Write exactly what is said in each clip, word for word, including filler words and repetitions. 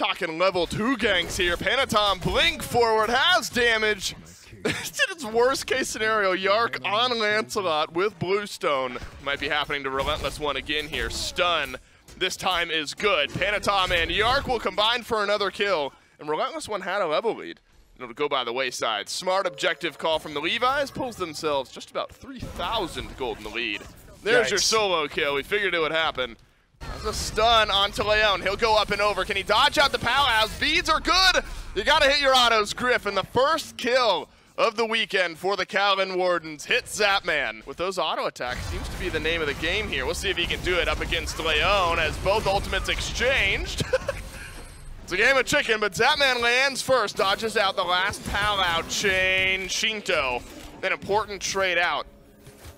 Talking level two ganks here. Panatom blink forward has damage. It's in its worst case scenario. Yark on Lancelot with Bluestone. Might be happening to Relentless One again here. Stun. This time is good. Panatom and Yark will combine for another kill. And Relentless One had a level lead. It'll go by the wayside. Smart objective call from the Levi's. Pulls themselves just about three thousand gold in the lead. There's Yikes. Your solo kill. We figured it would happen. That's a stun onto Leon. He'll go up and over. Can he dodge out the powwows? Beads are good. You got to hit your autos, Griff. And the first kill of the weekend for the Kaolin Wardens hits Zapman. With those auto attacks, seems to be the name of the game here. We'll see if he can do it up against Leon as both ultimates exchanged. It's a game of chicken, but Zapman lands first, dodges out the last powwow chain. Shinto, an important trade out.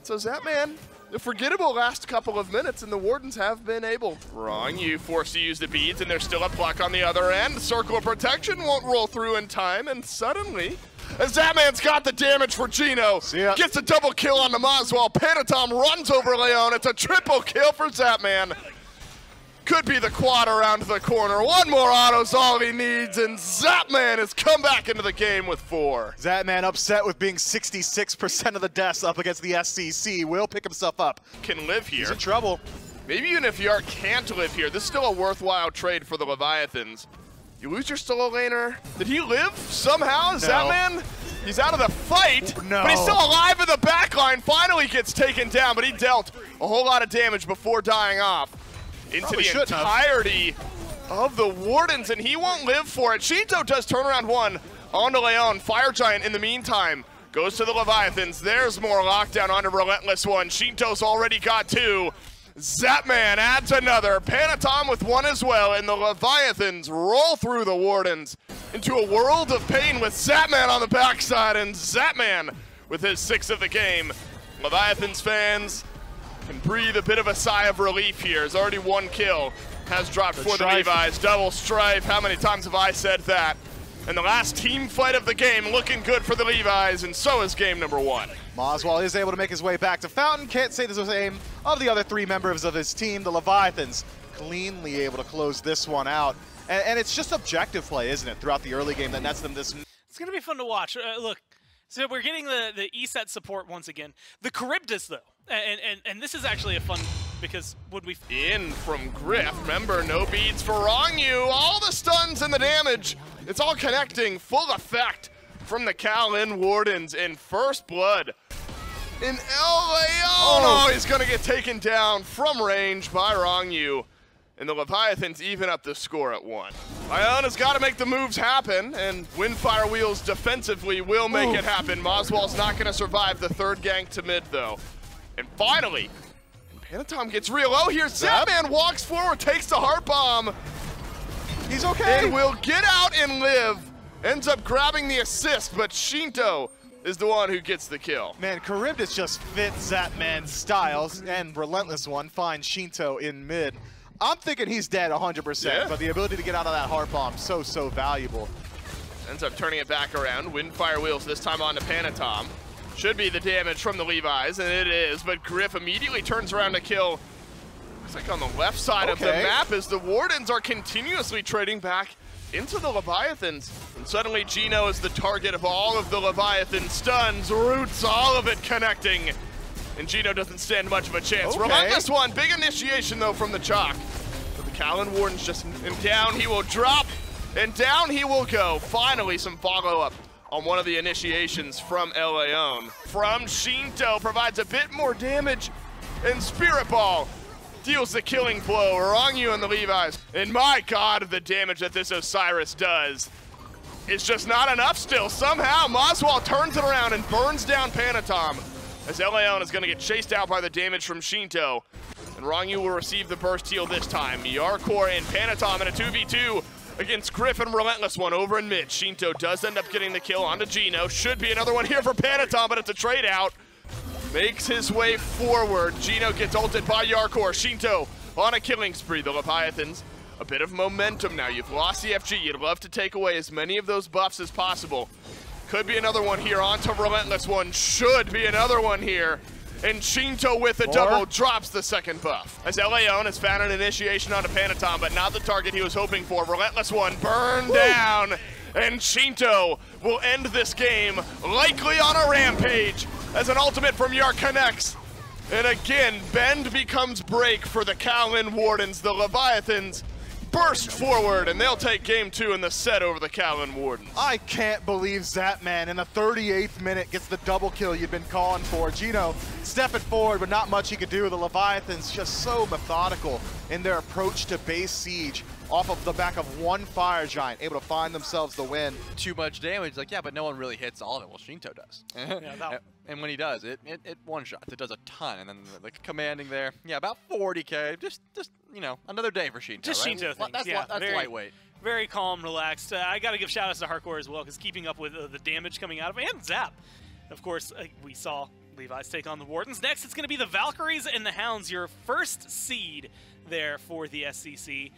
So Zapman, the forgettable last couple of minutes, and the Wardens have been able. Rongyu forced to use the beads, and there's still a pluck on the other end. Circle of Protection won't roll through in time, and suddenly, as Zapman's got the damage for Gino, gets a double kill on the Moswell. Panatom runs over Leon. It's a triple kill for Zapman. Could be the quad around the corner. One more auto's all he needs, and Zapman has come back into the game with four. Zapman upset with being sixty-six percent of the deaths up against the S C C. Will pick himself up. Can live here. He's in trouble. Maybe even if Yark can't live here, this is still a worthwhile trade for the Leviathans. You lose your solo laner. Did he live somehow? No. Zapman? He's out of the fight, no. But he's still alive in the back line. Finally gets taken down, but he dealt a whole lot of damage before dying off. Into Probably the entirety have. of the Wardens, and he won't live for it. Shinto does turnaround one onto Leon. Fire Giant, in the meantime, goes to the Leviathans. There's more lockdown onto Relentless One. Shinto's already got two. Zapman adds another. Panatom with one as well, and the Leviathans roll through the Wardens into a world of pain with Zapman on the backside, and Zapman with his sixth of the game. Leviathans fans can breathe a bit of a sigh of relief here. It's already one kill. Has dropped for the Levi's. Double strife. How many times have I said that? And the last team fight of the game looking good for the Levi's, and so is game number one. Moswell is able to make his way back to Fountain. Can't say this was the aim of the other three members of his team. The Leviathans cleanly able to close this one out. And, and it's just objective play, isn't it, throughout the early game that nets them this. It's going to be fun to watch. Uh, look. So we're getting the, the E set support once again. The Charybdis, though, and, and, and this is actually a fun, because would we... In from Griff. Remember, no beads for Rongyu. All the stuns and the damage. It's all connecting. Full effect from the Kaolin Wardens in first blood. In L A O. Oh, he's going to get taken down from range by Rongyu. And the Leviathans even up the score at one. Leon got to make the moves happen, and Windfire Wheels defensively will make Ooh. it happen. Moswell's not going to survive the third gank to mid, though. And finally, Panatom gets real low here. Zapman walks forward, takes the Heart Bomb. He's okay. And will get out and live. Ends up grabbing the assist, but Shinto is the one who gets the kill. Man, Charybdis just fits Zapman's styles, and Relentless One finds Shinto in mid. I'm thinking he's dead one hundred percent, yeah. But the ability to get out of that Heart Bomb, so, so valuable. Ends up turning it back around. Windfire Wheels this time on to Panatom. Should be the damage from the Levi's, and it is, but Griff immediately turns around to kill. Looks like on the left side okay. of the map as the Wardens are continuously trading back into the Leviathans. And suddenly Gino is the target of all of the Leviathan stuns, roots, all of it connecting. And Gino doesn't stand much of a chance. Okay. Relentless One, big initiation though from the Chalk. So the Kaolin Warden's just, and down he will drop, and down he will go. Finally, some follow-up on one of the initiations from Leon. From Shinto, provides a bit more damage, and Spirit Ball deals the killing blow. Rongyu and the Levi's. And my God, the damage that this Osiris does. It's just not enough still. Somehow, Moswell turns it around and burns down Panatom, as Leon is going to get chased out by the damage from Shinto. And Rongyu will receive the burst heal this time. Yarkor and Panatom in a two v two against Griff and Relentless One over in mid. Shinto does end up getting the kill onto Gino. Should be another one here for Panatom, but it's a trade out. Makes his way forward. Gino gets ulted by Yarkor. Shinto on a killing spree. The Leviathans, a bit of momentum now. You've lost the F G. You'd love to take away as many of those buffs as possible. Could be another one here onto Relentless One. Should be another one here. and Shinto with a Four. double drops the second buff. As L A O has found an initiation onto Panatom, but not the target he was hoping for. Relentless One burned Woo. down, and Shinto will end this game likely on a rampage as an ultimate from Yark connects. And again, bend becomes break for the Kaolin Wardens. The Leviathans burst forward, and they'll take game two in the set over the Kaolin Wardens. I can't believe Zapman in the thirty-eighth minute gets the double kill you'd been calling for. Gino stepping forward, but not much he could do. The Leviathans just so methodical in their approach to base siege off of the back of one Fire Giant, able to find themselves the win. Too much damage, like, yeah, but no one really hits all of it. Well, Shinto does. Yeah, that And when he does, it, it, it one-shots. It does a ton. And then, like, commanding there, yeah, about forty K. Just, just you know, another day for Shinto, Just right? Shinto things, That's, yeah, that's very, lightweight. Very calm, relaxed. Uh, I got to give shout-outs to Hardcore as well, because keeping up with uh, the damage coming out of it, and Zap. Of course, uh, we saw Levi's take on the Wardens. Next, it's going to be the Valkyries and the Hounds, your first seed there for the S C C.